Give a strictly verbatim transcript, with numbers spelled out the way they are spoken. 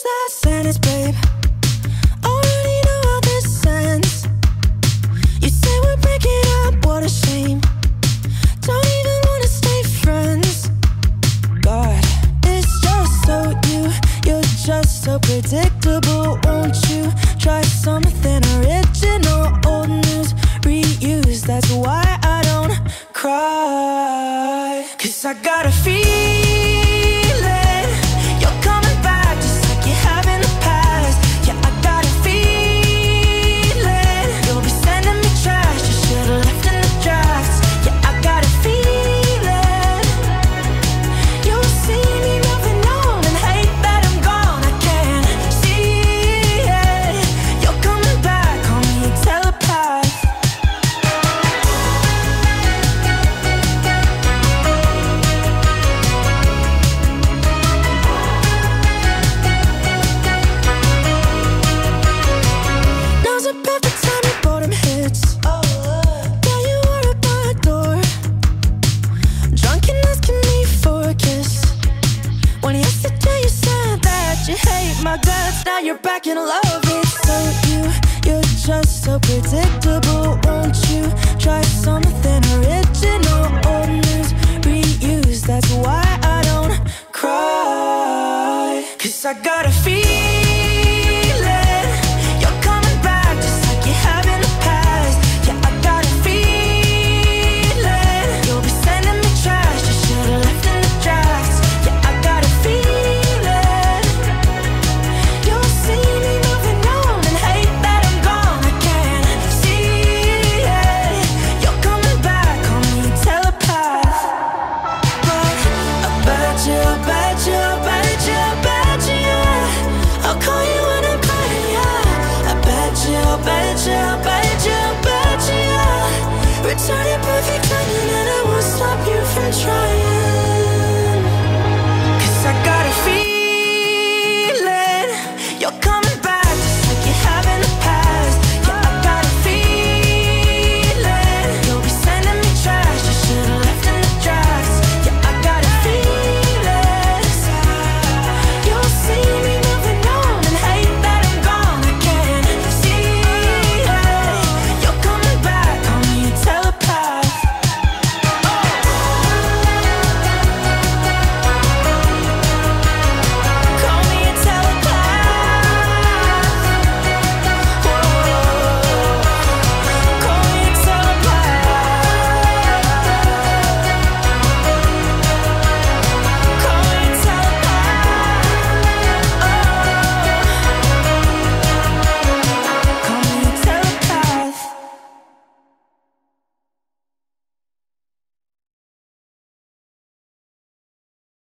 finish that sentence, babe. Already know how this ends. You say we're breaking up, what a shame. Don't even wanna stay friends. God, it's just so you, you're just so predictable. Won't you try something original? Old news, reuse, that's why I don't cry. Cause I got a feeling my guts, now you're back in love. It's so you, you're just so predictable. Won't you try something original? Old news, reuse, that's why I don't cry. Cause I got a feeling trying.